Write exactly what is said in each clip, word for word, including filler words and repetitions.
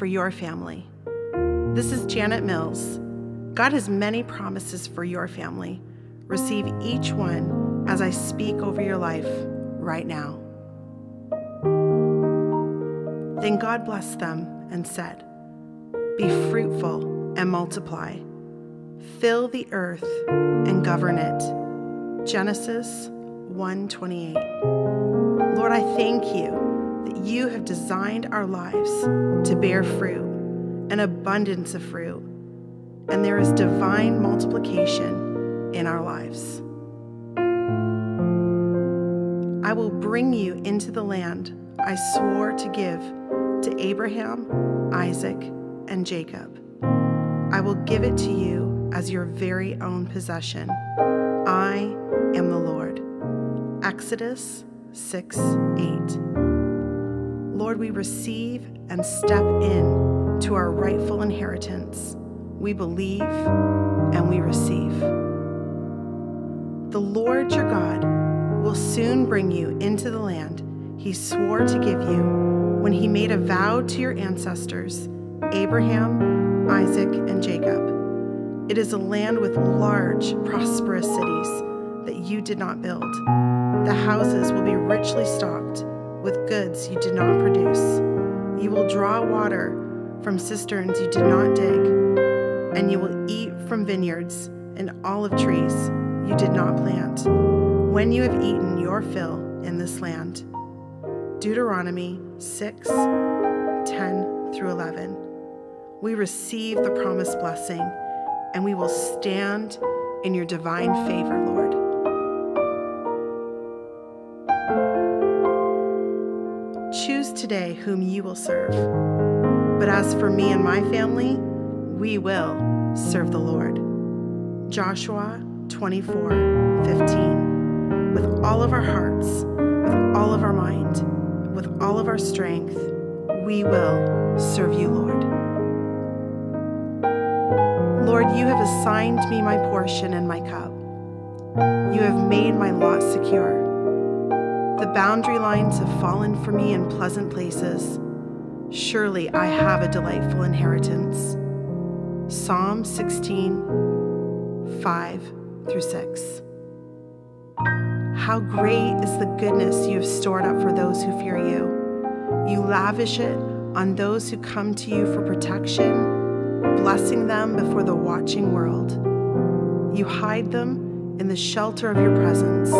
for your family. This is Janet Mills. God has many promises for your family. Receive each one as I speak over your life right now. Then God blessed them and said, "Be fruitful and multiply. Fill the earth and govern it." Genesis one twenty-eight. Lord, I thank you that you have designed our lives to bear fruit, an abundance of fruit, and there is divine multiplication in our lives. I will bring you into the land I swore to give to Abraham, Isaac, and Jacob. I will give it to you as your very own possession. I am the Lord. Exodus six eight. Lord, we receive and step in to our rightful inheritance. We believe and we receive. The Lord your God will soon bring you into the land he swore to give you when he made a vow to your ancestors, Abraham, Isaac, and Jacob. It is a land with large, prosperous cities that you did not build. The houses will be richly stocked with goods you did not produce. You will draw water from cisterns you did not dig, and you will eat from vineyards and olive trees you did not plant, when you have eaten your fill in this land. Deuteronomy six ten through eleven. We receive the promised blessing, and we will stand in your divine favor, Lord. Choose today whom you will serve. But as for me and my family, we will serve the Lord. Joshua twenty-four fifteen. With all of our hearts, with all of our mind, with all of our strength, we will serve you, Lord. Lord, you have assigned me my portion and my cup. You have made my lot secure. The boundary lines have fallen for me in pleasant places. Surely I have a delightful inheritance. Psalm sixteen five through six. How great is the goodness you have stored up for those who fear you. You lavish it on those who come to you for protection, blessing them before the watching world. You hide them in the shelter of your presence,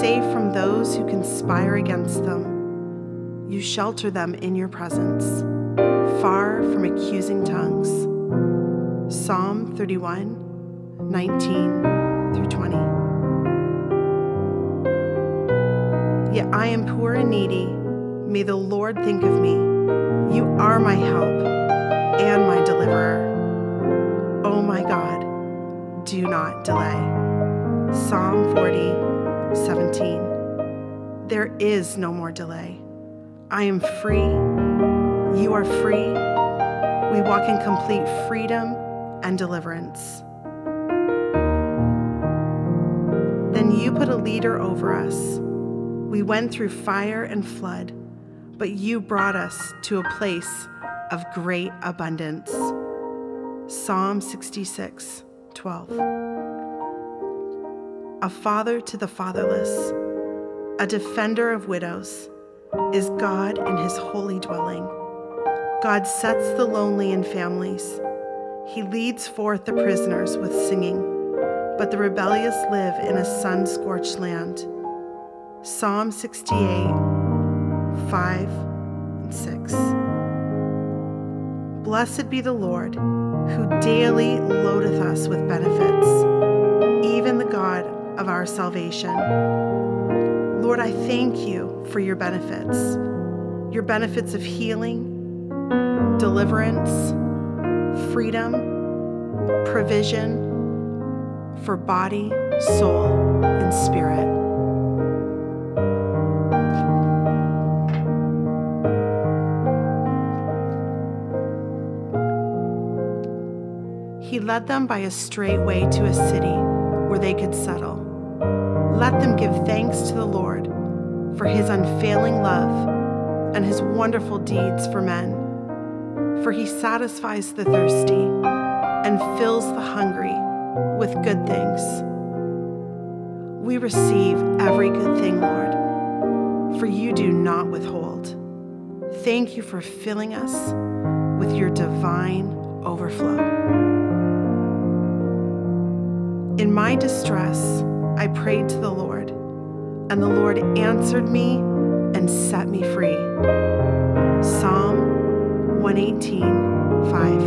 safe from those who conspire against them. You shelter them in your presence, far from accusing tongues. Psalm thirty-one nineteen through twenty. Yet I am poor and needy. May the Lord think of me. You are my help and my deliverer. Oh my God, do not delay. Psalm forty seventeen. There is no more delay. I am free. You are free. We walk in complete freedom and deliverance. Then you put a leader over us. We went through fire and flood, but you brought us to a place of great abundance. Psalm sixty-six twelve. A father to the fatherless, a defender of widows, is God in his holy dwelling. God sets the lonely in families. He leads forth the prisoners with singing, but the rebellious live in a sun-scorched land. Psalm sixty-eight five and six. Blessed be the Lord, who daily loadeth us with benefits, even the God of our salvation. Lord, I thank you for your benefits, your benefits of healing, deliverance, freedom, provision for body, soul, and spirit. He led them by a straight way to a city where they could settle. Let them give thanks to the Lord for his unfailing love and his wonderful deeds for men. for he satisfies the thirsty and fills the hungry with good things. We receive every good thing, Lord, for you do not withhold. Thank you for filling us with your divine overflow. In my distress, I prayed to the Lord, and the Lord answered me and set me free. Psalm one eighteen, five.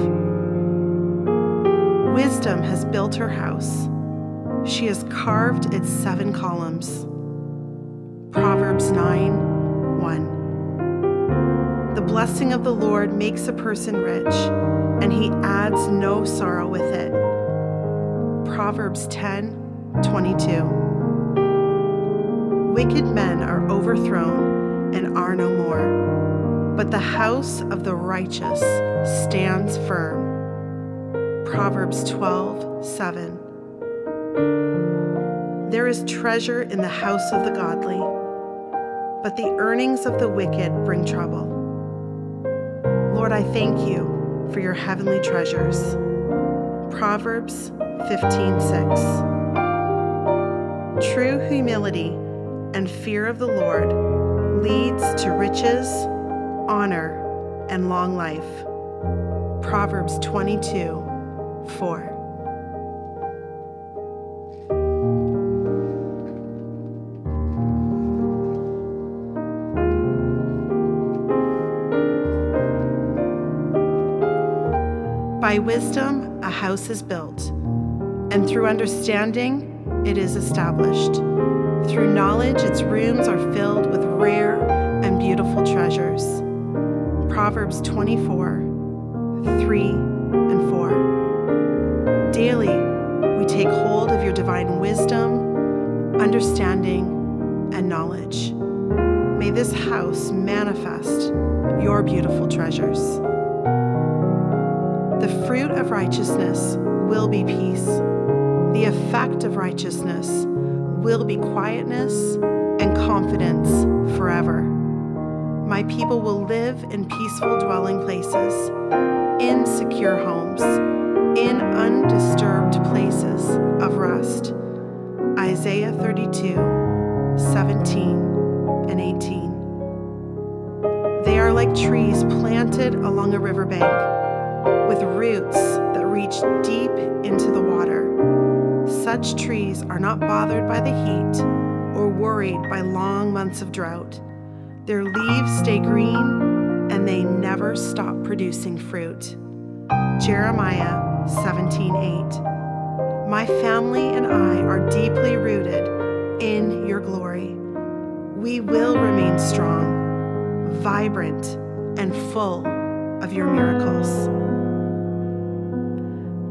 Wisdom has built her house. She has carved its seven columns. Proverbs nine, one. The blessing of the Lord makes a person rich, and he adds no sorrow with it. Proverbs ten, twenty-two. Wicked men are overthrown and are no more, but the house of the righteous stands firm. Proverbs twelve, seven. There is treasure in the house of the godly, but the earnings of the wicked bring trouble. Lord, I thank you for your heavenly treasures. Proverbs fifteen, six. True humility and fear of the Lord leads to riches, honor, and long life. Proverbs twenty-two, four. By wisdom, a house is built, and through understanding, it is established. Through knowledge, its rooms are filled with rare and beautiful treasures. Proverbs twenty-four, three and four. Daily, we take hold of your divine wisdom, understanding, and knowledge. May this house manifest your beautiful treasures. The fruit of righteousness will be peace. The effect of righteousness will be quietness and confidence forever. My people will live in peaceful dwelling places, in secure homes, in undisturbed places of rest. Isaiah thirty-two, seventeen and eighteen. They are like trees planted along a riverbank, with roots that reach deep into the water. Such trees are not bothered by the heat or worried by long months of drought. Their leaves stay green, and they never stop producing fruit. Jeremiah seventeen, eight. My family and I are deeply rooted in your glory. We will remain strong, vibrant, and full of your miracles.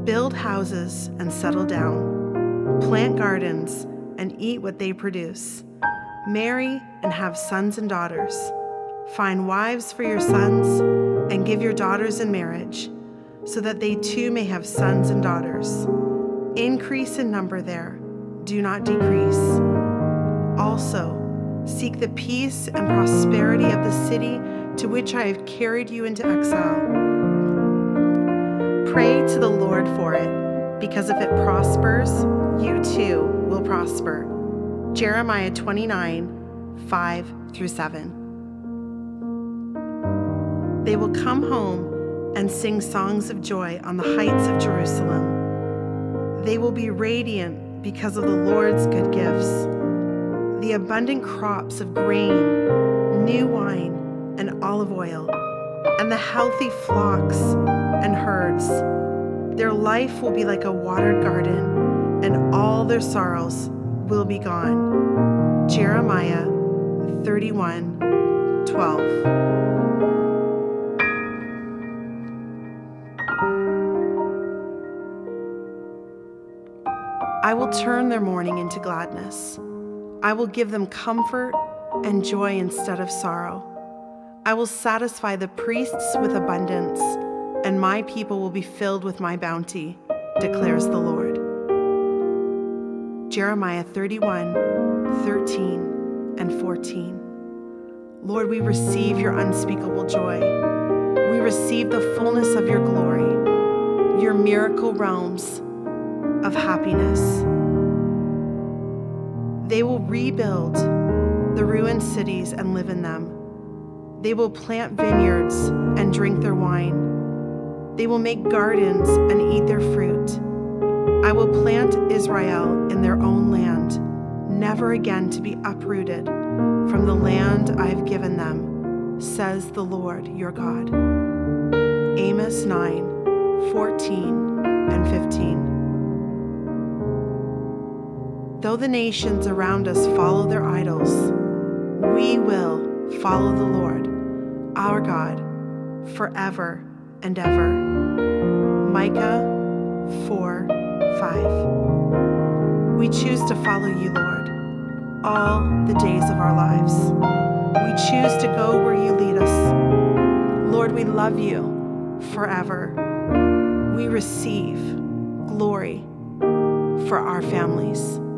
Build houses and settle down. Plant gardens and eat what they produce. Marry and have sons and daughters. Find wives for your sons and give your daughters in marriage, so that they too may have sons and daughters. Increase in number there, do not decrease. Also, seek the peace and prosperity of the city to which I have carried you into exile. Pray to the Lord for it, because if it prospers, you too will prosper. Jeremiah twenty-nine, five through seven. They will come home and sing songs of joy on the heights of Jerusalem. They will be radiant because of the Lord's good gifts. The abundant crops of grain, new wine, and olive oil, and the healthy flocks and herds. Their life will be like a watered garden, and all their sorrows will be gone. Jeremiah thirty-one, twelve. I will turn their mourning into gladness. I will give them comfort and joy instead of sorrow. I will satisfy the priests with abundance, and my people will be filled with my bounty, declares the Lord. Jeremiah thirty-one, thirteen and fourteen. Lord, we receive your unspeakable joy. We receive the fullness of your glory, your miracle realms of happiness. They will rebuild the ruined cities and live in them. They will plant vineyards and drink their wine. They will make gardens and eat their fruit. I will plant Israel in their own land, never again to be uprooted from the land I have given them, says the Lord your God. Amos nine, fourteen and fifteen. Though the nations around us follow their idols, we will follow the Lord, our God, forever and ever. Micah four, five. We choose to follow you, Lord, all the days of our lives. We choose to go where you lead us. Lord, we love you forever. We receive glory for our families.